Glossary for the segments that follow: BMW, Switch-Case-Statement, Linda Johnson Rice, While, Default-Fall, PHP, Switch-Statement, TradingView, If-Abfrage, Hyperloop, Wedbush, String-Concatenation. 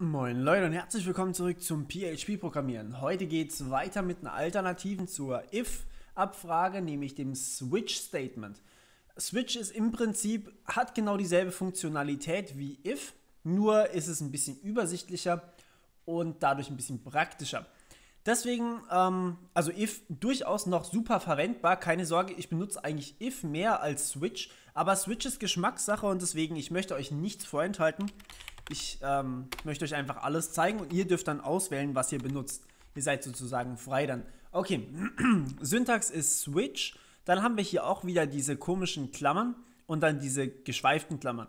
Moin Leute und herzlich willkommen zurück zum PHP-Programmieren. Heute geht es weiter mit einer Alternativen zur If-Abfrage, nämlich dem Switch-Statement. Switch ist im Prinzip, hat genau dieselbe Funktionalität wie If, nur ist es ein bisschen übersichtlicher und dadurch ein bisschen praktischer. Deswegen, also If durchaus noch super verwendbar, keine Sorge, ich benutze eigentlich If mehr als Switch, aber Switch ist Geschmackssache und deswegen, ich möchte euch nichts vorenthalten. Ich möchte euch einfach alles zeigen und ihr dürft dann auswählen, was ihr benutzt. Ihr seid sozusagen frei dann. Okay, Syntax ist Switch. Dann haben wir hier auch wieder diese komischen Klammern und dann diese geschweiften Klammern.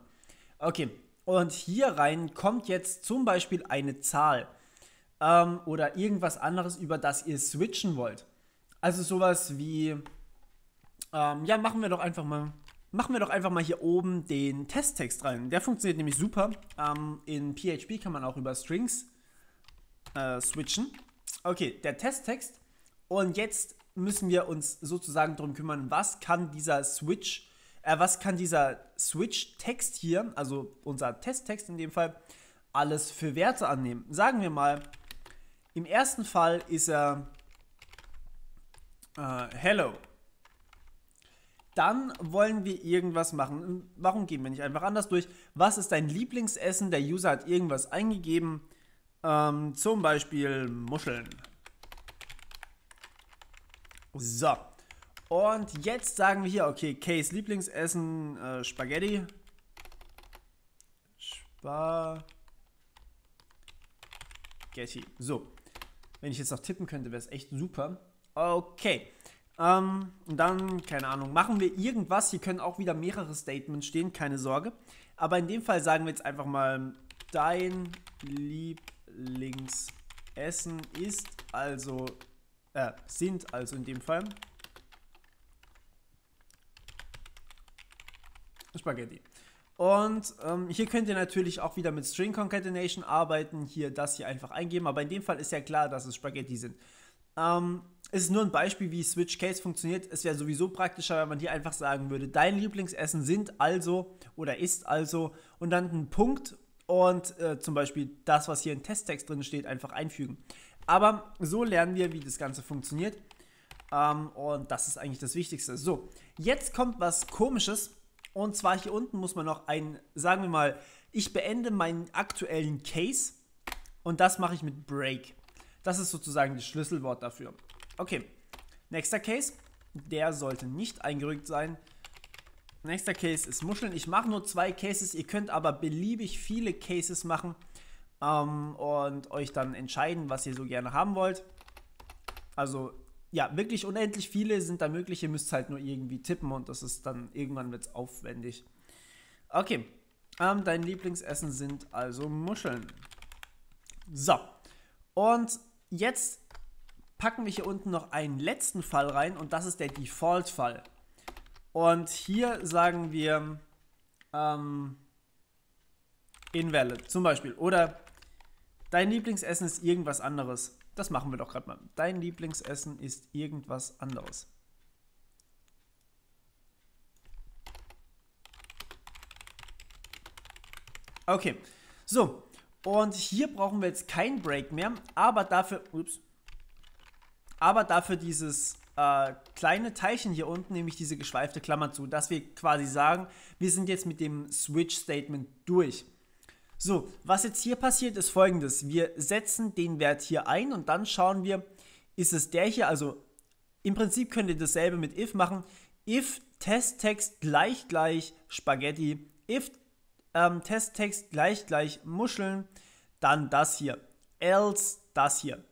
Okay, und hier rein kommt jetzt zum Beispiel eine Zahl oder irgendwas anderes, über das ihr switchen wollt. Also sowas wie, ja, machen wir doch einfach mal hier oben den Testtext rein. Der funktioniert nämlich super. In PHP kann man auch über Strings switchen. Okay, der Testtext. Und jetzt müssen wir uns sozusagen darum kümmern, was kann dieser Switch-Text hier, also unser Testtext in dem Fall, alles für Werte annehmen. Sagen wir mal, im ersten Fall ist er Hello. Dann wollen wir irgendwas machen. Warum gehen wir nicht einfach anders durch? Was ist dein Lieblingsessen? Der User hat irgendwas eingegeben. Zum Beispiel Muscheln. So. Und jetzt sagen wir hier, okay, Case Lieblingsessen, Spaghetti. Spaghetti. So. Wenn ich jetzt noch tippen könnte, wäre es echt super. Okay. Und dann, keine Ahnung, machen wir irgendwas. Hier können auch wieder mehrere Statements stehen, keine Sorge. Aber in dem Fall sagen wir jetzt einfach mal, dein Lieblingsessen ist also, sind also in dem Fall Spaghetti. Und hier könnt ihr natürlich auch wieder mit String-Concatenation arbeiten, hier das hier einfach eingeben. Aber in dem Fall ist ja klar, dass es Spaghetti sind. Es ist nur ein Beispiel, wie Switch Case funktioniert. Es wäre sowieso praktischer, wenn man hier einfach sagen würde, dein Lieblingsessen sind also oder ist also und dann ein Punkt und zum Beispiel das, was hier in Testtext drin steht, einfach einfügen. Aber so lernen wir, wie das Ganze funktioniert und das ist eigentlich das Wichtigste. So, jetzt kommt was Komisches und zwar hier unten muss man noch ein, sagen wir mal, ich beende meinen aktuellen Case und das mache ich mit Break. Das ist sozusagen das Schlüsselwort dafür. Okay, nächster Case, der sollte nicht eingerückt sein. Nächster Case ist Muscheln. Ich mache nur 2 Cases, ihr könnt aber beliebig viele Cases machen und euch dann entscheiden, was ihr so gerne haben wollt. Also, ja, wirklich unendlich viele sind da möglich, ihr müsst halt nur irgendwie tippen und das ist dann, irgendwann wird es aufwendig. Okay, dein Lieblingsessen sind also Muscheln. So, und jetzt packen wir hier unten noch einen letzten Fall rein und das ist der Default-Fall. Und hier sagen wir invalid zum Beispiel oder dein Lieblingsessen ist irgendwas anderes. Das machen wir doch gerade mal. Dein Lieblingsessen ist irgendwas anderes. Okay, so und hier brauchen wir jetzt kein Break mehr, aber dafür, ups, aber dafür dieses kleine Teilchen hier unten, nämlich diese geschweifte Klammer zu, dass wir quasi sagen, wir sind jetzt mit dem Switch-Statement durch. So, was jetzt hier passiert, ist folgendes. Wir setzen den Wert hier ein und dann schauen wir, ist es der hier, also im Prinzip könnt ihr dasselbe mit if machen. If Testtext == Spaghetti, if Testtext == Muscheln, dann das hier, else das hier.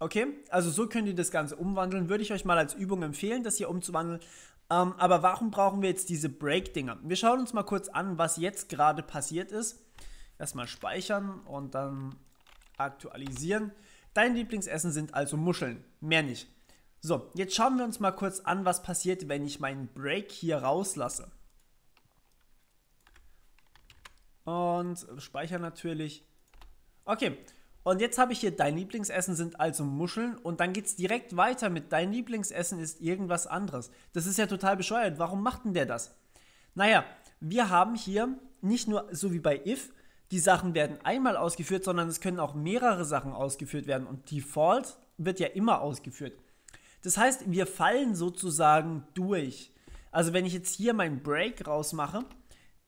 Okay, also so könnt ihr das Ganze umwandeln. Würde ich euch mal als Übung empfehlen, das hier umzuwandeln. Aber warum brauchen wir jetzt diese Break-Dinger? Wir schauen uns mal kurz an, was jetzt gerade passiert ist. Erstmal speichern und dann aktualisieren. Dein Lieblingsessen sind also Muscheln, mehr nicht. So, jetzt schauen wir uns mal kurz an, was passiert, wenn ich meinen Break hier rauslasse. Und speichern natürlich. Okay. Und jetzt habe ich hier, dein Lieblingsessen sind also Muscheln und dann geht es direkt weiter mit, dein Lieblingsessen ist irgendwas anderes. Das ist ja total bescheuert. Warum macht denn der das? Naja, wir haben hier nicht nur, so wie bei if, die Sachen werden einmal ausgeführt, sondern es können auch mehrere Sachen ausgeführt werden und Default wird ja immer ausgeführt. Das heißt, wir fallen sozusagen durch. Also wenn ich jetzt hier meinen Break rausmache,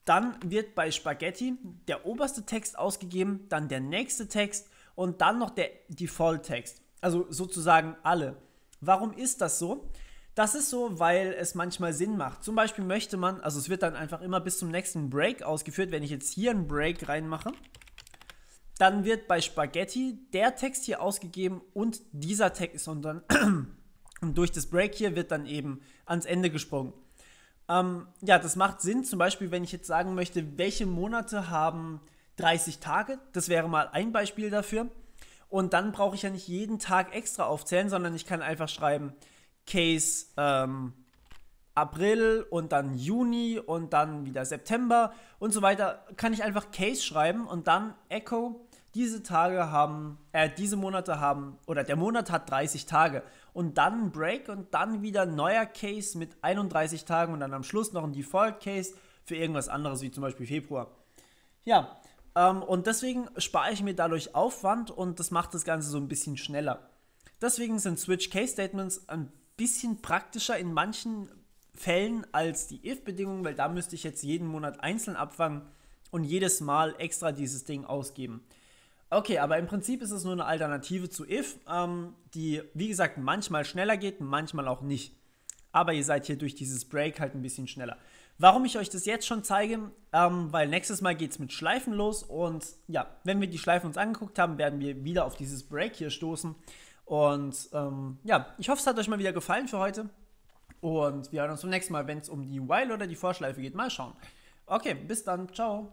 dann wird bei Spaghetti der oberste Text ausgegeben, dann der nächste Text und dann noch der Default-Text. Also sozusagen alle. Warum ist das so? Das ist so, weil es manchmal Sinn macht. Zum Beispiel möchte man, also es wird dann einfach immer bis zum nächsten Break ausgeführt. Wenn ich jetzt hier einen Break reinmache, dann wird bei Spaghetti der Text hier ausgegeben und dieser Text und dann und durch das Break hier wird dann eben ans Ende gesprungen. Ja, das macht Sinn. Zum Beispiel, wenn ich jetzt sagen möchte, welche Monate haben 30 Tage? Das wäre mal ein Beispiel dafür. Und dann brauche ich ja nicht jeden Tag extra aufzählen, sondern ich kann einfach schreiben, Case April und dann Juni und dann wieder September und so weiter, kann ich einfach Case schreiben und dann Echo, diese Monate haben, oder der Monat hat 30 Tage und dann Break und dann wieder neuer Case mit 31 Tagen und dann am Schluss noch ein Default Case für irgendwas anderes, wie zum Beispiel Februar. Ja, und deswegen spare ich mir dadurch Aufwand und das macht das Ganze so ein bisschen schneller. Deswegen sind Switch-Case-Statements ein bisschen praktischer in manchen Fällen als die If-Bedingungen, weil da müsste ich jetzt jeden Monat einzeln abfangen und jedes Mal extra dieses Ding ausgeben. Okay, aber im Prinzip ist es nur eine Alternative zu If, die, wie gesagt, manchmal schneller geht, manchmal auch nicht. Aber ihr seid hier durch dieses Break halt ein bisschen schneller. Warum ich euch das jetzt schon zeige, weil nächstes Mal geht es mit Schleifen los und ja, wenn wir die Schleifen uns angeguckt haben, werden wir wieder auf dieses Break hier stoßen. Und ja, ich hoffe, es hat euch mal wieder gefallen für heute. Und wir hören uns zum nächsten Mal, wenn es um die While oder die Vorschleife geht. Mal schauen. Okay, bis dann. Ciao.